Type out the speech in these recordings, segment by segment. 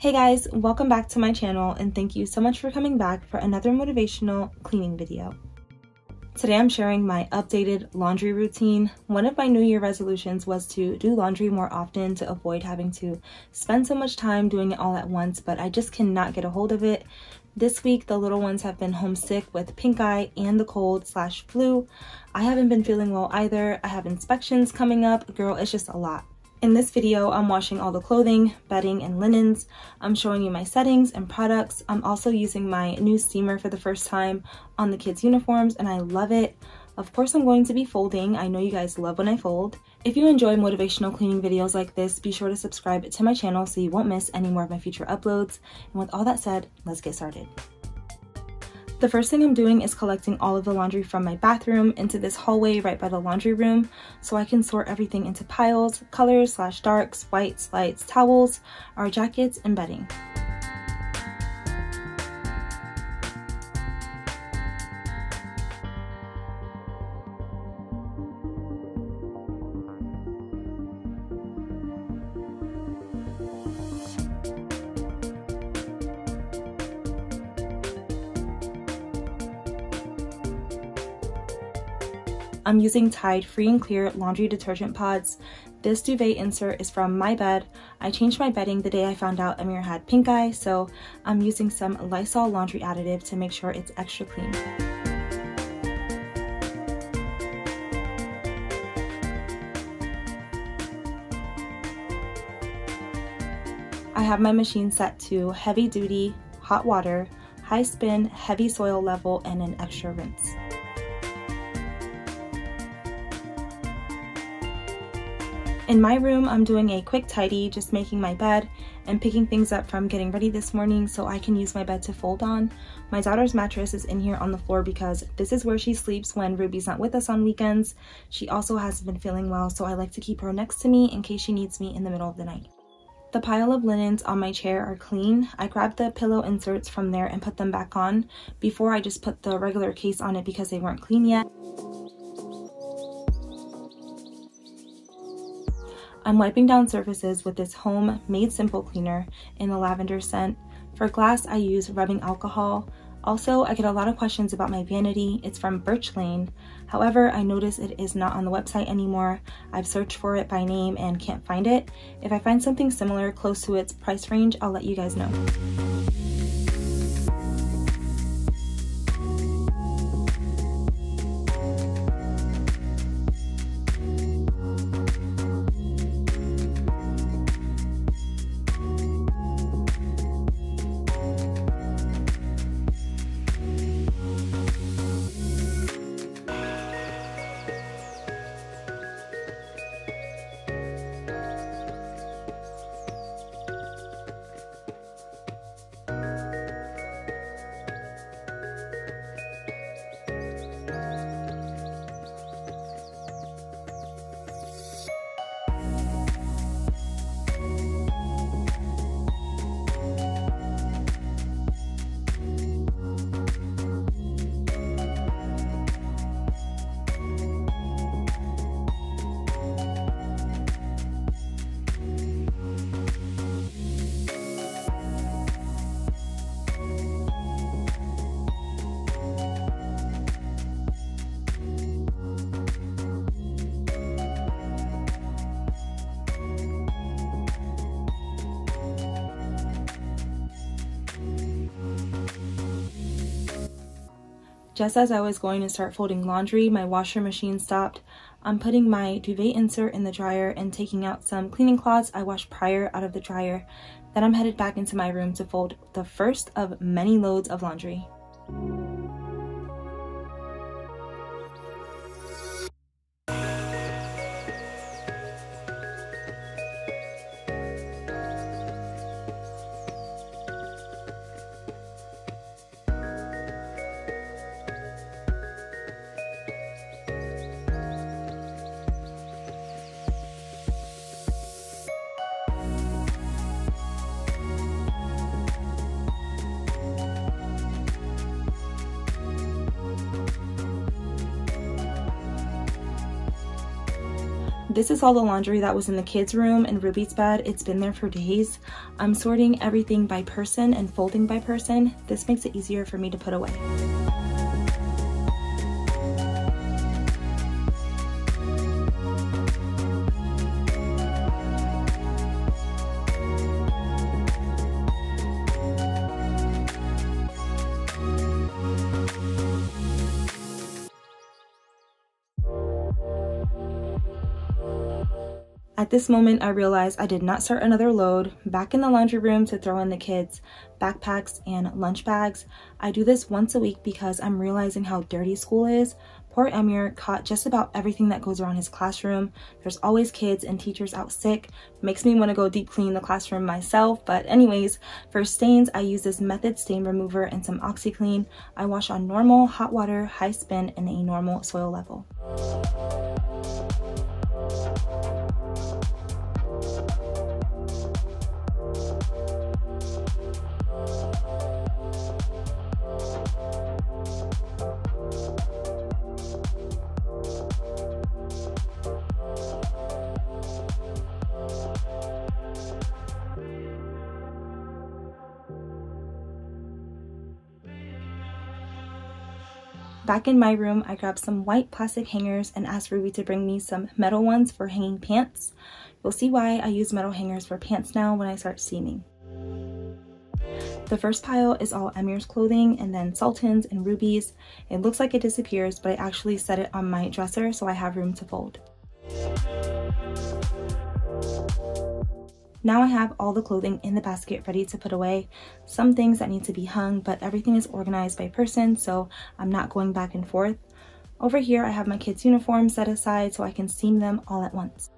Hey guys, welcome back to my channel and thank you so much for coming back for another motivational cleaning video. Today I'm sharing my updated laundry routine. One of my New Year resolutions was to do laundry more often to avoid having to spend so much time doing it all at once, but I just cannot get a hold of it. This week, the little ones have been homesick with pink eye and the cold/flu. I haven't been feeling well either. I have inspections coming up. Girl, it's just a lot. In this video, I'm washing all the clothing, bedding, and linens. I'm showing you my settings and products. I'm also using my new steamer for the first time on the kids' uniforms, and I love it. Of course, I'm going to be folding. I know you guys love when I fold. If you enjoy motivational cleaning videos like this, be sure to subscribe to my channel so you won't miss any more of my future uploads. And with all that said, let's get started. The first thing I'm doing is collecting all of the laundry from my bathroom into this hallway right by the laundry room so I can sort everything into piles, colors/darks, whites, lights, towels, our jackets, and bedding. I'm using Tide Free and Clear laundry detergent pods. This duvet insert is from my bed. I changed my bedding the day I found out Amir had pink eye, so I'm using some Lysol laundry additive to make sure it's extra clean. I have my machine set to heavy duty, hot water, high spin, heavy soil level, and an extra rinse. In my room, I'm doing a quick tidy, just making my bed and picking things up from getting ready this morning so I can use my bed to fold on. My daughter's mattress is in here on the floor because this is where she sleeps when Ruby's not with us on weekends. She also hasn't been feeling well, so I like to keep her next to me in case she needs me in the middle of the night. The pile of linens on my chair are clean. I grabbed the pillow inserts from there and put them back on. Before, I just put the regular case on it because they weren't clean yet. I'm wiping down surfaces with this Home Made Simple cleaner in the lavender scent. For glass, I use rubbing alcohol. Also, I get a lot of questions about my vanity. It's from Birch Lane. However, I notice it is not on the website anymore. I've searched for it by name and can't find it. If I find something similar close to its price range, I'll let you guys know. Just as I was going to start folding laundry, my washer machine stopped. I'm putting my duvet insert in the dryer and taking out some cleaning cloths I washed prior out of the dryer. Then I'm headed back into my room to fold the first of many loads of laundry. This is all the laundry that was in the kids' room and Ruby's bed. It's been there for days. I'm sorting everything by person and folding by person. This makes it easier for me to put away. At this moment, I realized I did not start another load. Back in the laundry room to throw in the kids' backpacks and lunch bags. I do this once a week because I'm realizing how dirty school is. Poor Emir caught just about everything that goes around his classroom. There's always kids and teachers out sick. Makes me want to go deep clean the classroom myself. But anyways, for stains, I use this Method stain remover and some OxyClean. I wash on normal, hot water, high spin, and a normal soil level. Back in my room, I grabbed some white plastic hangers and asked Ruby to bring me some metal ones for hanging pants. You'll see why I use metal hangers for pants now when I start seaming. The first pile is all Emir's clothing and then Sultan's and Ruby's. It looks like it disappears, but I actually set it on my dresser so I have room to fold. Now I have all the clothing in the basket ready to put away. Some things that need to be hung, but everything is organized by person, so I'm not going back and forth. Over here, I have my kids' uniforms set aside so I can seam them all at once.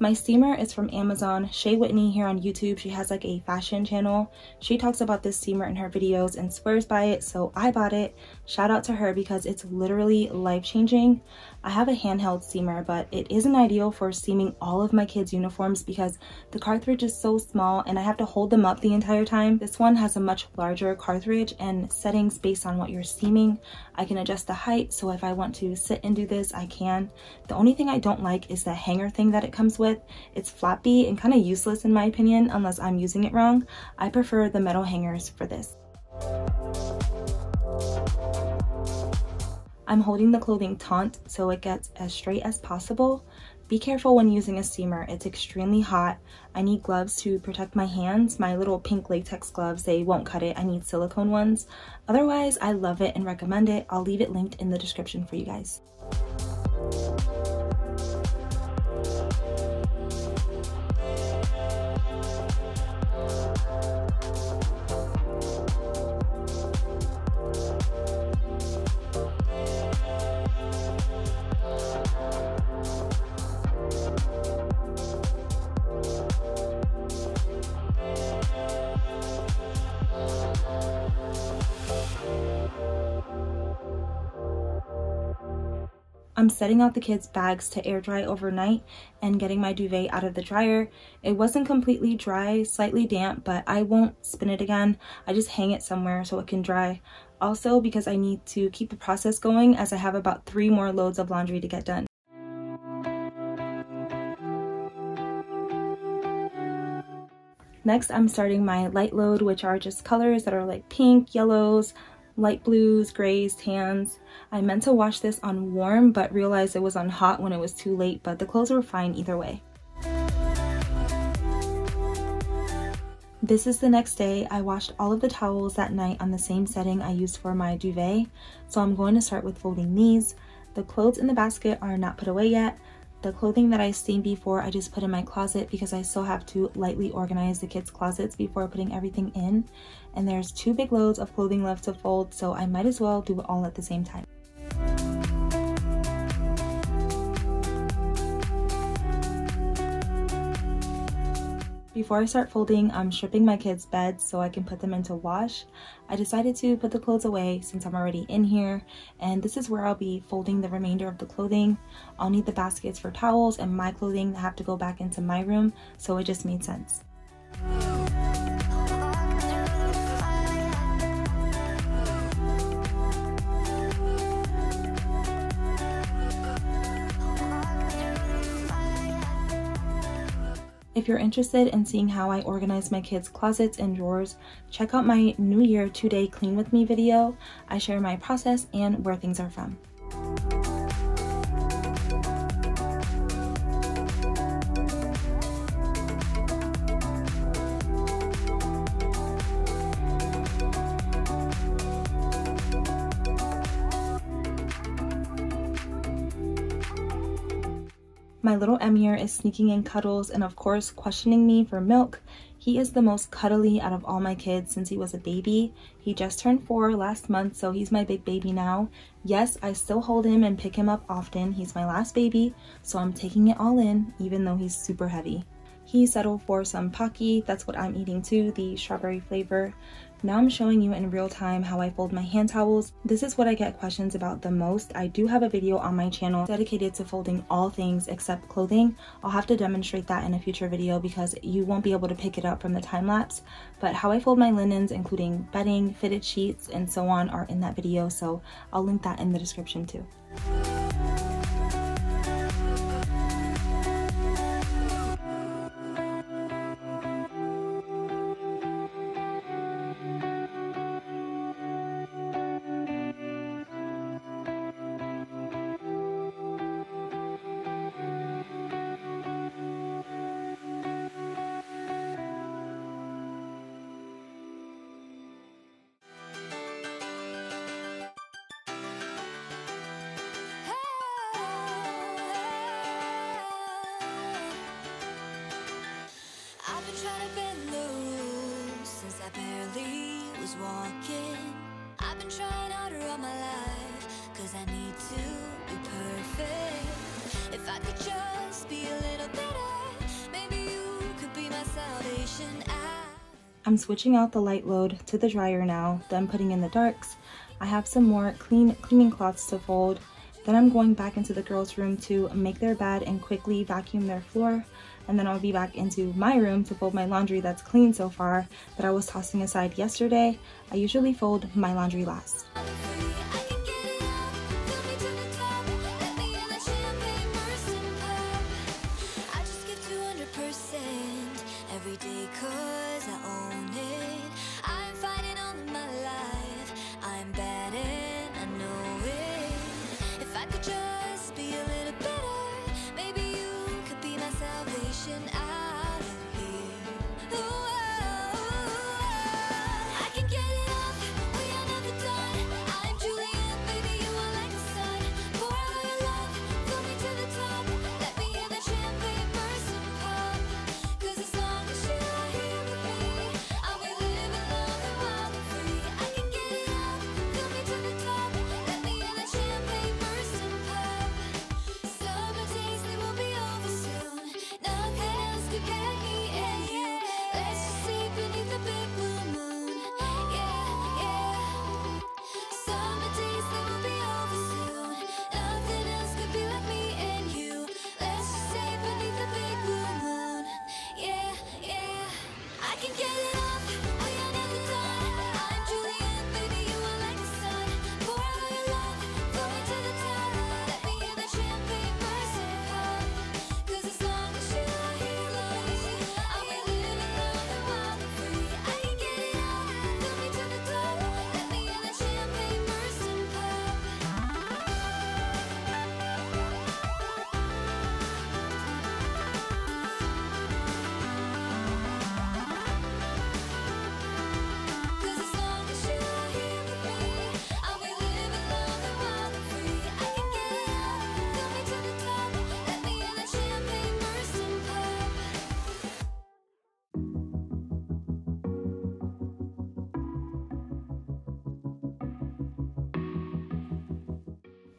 My steamer is from Amazon. Shea Whitney here on YouTube, she has like a fashion channel. She talks about this steamer in her videos and swears by it, so I bought it. Shout out to her because it's literally life-changing. I have a handheld steamer, but it isn't ideal for steaming all of my kids' uniforms because the cartridge is so small and I have to hold them up the entire time. This one has a much larger cartridge and settings based on what you're steaming. I can adjust the height, so if I want to sit and do this, I can. The only thing I don't like is the hanger thing that it comes with. It's floppy and kind of useless in my opinion unless I'm using it wrong. I prefer the metal hangers for this. I'm holding the clothing taut so it gets as straight as possible. Be careful when using a steamer, it's extremely hot. I need gloves to protect my hands. My little pink latex gloves, they won't cut it. I need silicone ones. Otherwise, I love it and recommend it. I'll leave it linked in the description for you guys. I'm setting out the kids' bags to air dry overnight and getting my duvet out of the dryer. It wasn't completely dry, slightly damp, but I won't spin it again. I just hang it somewhere so it can dry. Also, because I need to keep the process going as I have about 3 more loads of laundry to get done. Next, I'm starting my light load, which are just colors that are like pink, yellows, light blues, grays, tans. I meant to wash this on warm but realized it was on hot when it was too late, but the clothes were fine either way. This is the next day. I washed all of the towels that night on the same setting I used for my duvet, so I'm going to start with folding these. The clothes in the basket are not put away yet. The clothing that I steamed before, I just put in my closet because I still have to lightly organize the kids' closets before putting everything in. And there's 2 big loads of clothing left to fold, so I might as well do it all at the same time. Before I start folding, I'm stripping my kids' beds so I can put them into wash. I decided to put the clothes away since I'm already in here, and this is where I'll be folding the remainder of the clothing. I'll need the baskets for towels and my clothing that have to go back into my room, so it just made sense. If you're interested in seeing how I organize my kids' closets and drawers, check out my New Year 2-Day Clean With Me video. I share my process and where things are from. My little M here is sneaking in cuddles and of course questioning me for milk. He is the most cuddly out of all my kids since he was a baby. He just turned 4 last month, so he's my big baby now. Yes, I still hold him and pick him up often. He's my last baby, so I'm taking it all in, even though he's super heavy. He settled for some Pocky, that's what I'm eating too, the strawberry flavor. Now I'm showing you in real time how I fold my hand towels. This is what I get questions about the most. I do have a video on my channel dedicated to folding all things except clothing. I'll have to demonstrate that in a future video because you won't be able to pick it up from the time lapse. But how I fold my linens, including bedding, fitted sheets, and so on, are in that video, so I'll link that in the description too. I've been trying out to run my life, 'cause I need to be perfect. If I could just be a little better, maybe you could be my salvation. I'm switching out the light load to the dryer now, then putting in the darks. I have some more cleaning cloths to fold. Then I'm going back into the girls' room to make their bed and quickly vacuum their floor. And then I'll be back into my room to fold my laundry that's clean so far that I was tossing aside yesterday. I usually fold my laundry last.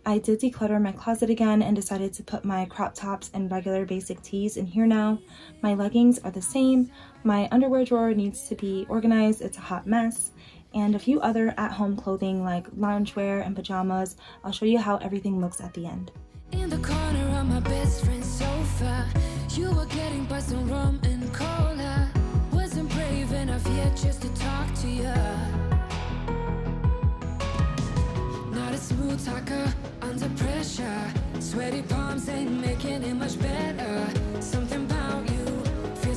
I did declutter my closet again and decided to put my crop tops and regular basic tees in here now. My leggings are the same, my underwear drawer needs to be organized, it's a hot mess, and a few other at-home clothing like loungewear and pajamas. I'll show you how everything looks at the end. In the corner of my best friend's sofa, you were getting buzzed and rum and cola. Wasn't brave enough yet just to talk to you. Not a smooth talker. Under pressure, sweaty palms ain't making it much better. Something about you feels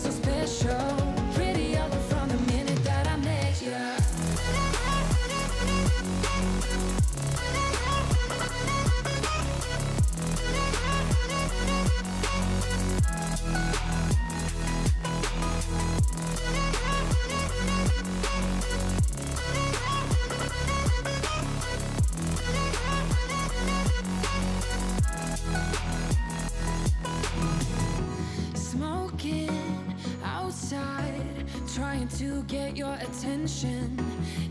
looking outside, trying to get your attention.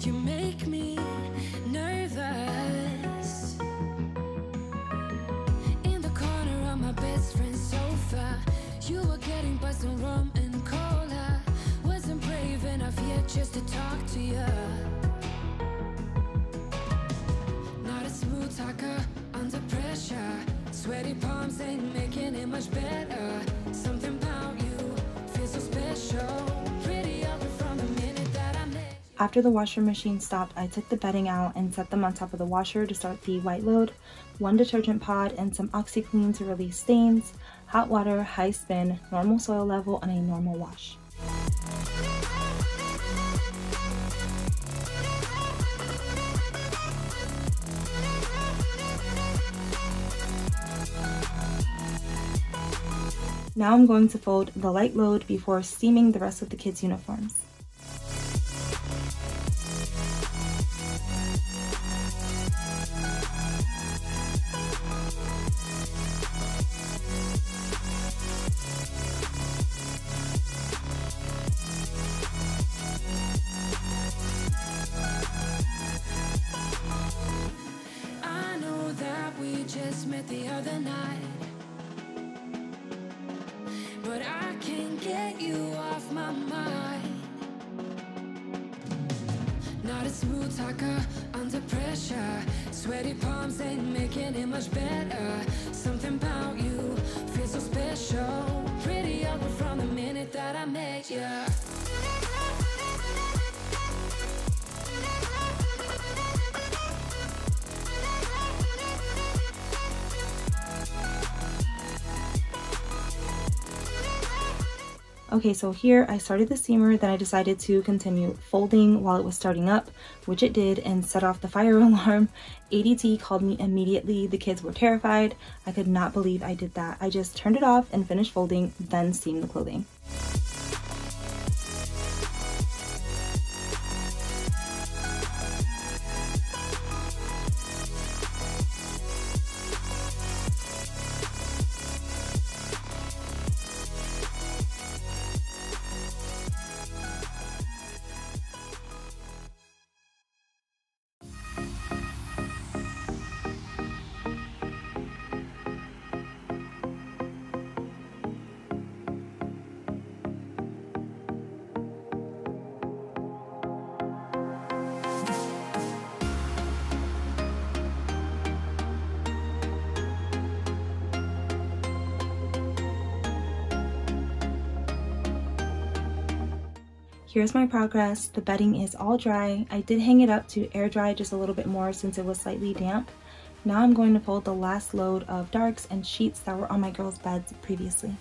You make me nervous. In the corner of my best friend's sofa, you were getting buzzed on rum and cola. Wasn't brave enough yet just to talk to you. Not a smooth talker under pressure. Sweaty palms ain't making it much better. Something about you feels so special. After the washer machine stopped, I took the bedding out and set them on top of the washer to start the white load, one detergent pod, and some OxyClean to release stains, hot water, high spin, normal soil level, and a normal wash. Now I'm going to fold the light load before steaming the rest of the kids' uniforms. Smooth talker under pressure. Sweaty palms ain't making it much better. Something about you feels so special. Pretty over from the minute that I met you. Okay, so here I started the steamer, then I decided to continue folding while it was starting up, which it did, and set off the fire alarm. ADT called me immediately. The kids were terrified. I could not believe I did that. I just turned it off and finished folding, then steamed the clothing. Here's my progress. The bedding is all dry. I did hang it up to air dry just a little bit more since it was slightly damp. Now I'm going to fold the last load of darks and sheets that were on my girls' beds previously.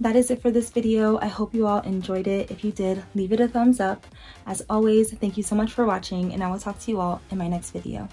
That is it for this video. I hope you all enjoyed it. If you did, leave it a thumbs up. As always, thank you so much for watching, and I will talk to you all in my next video.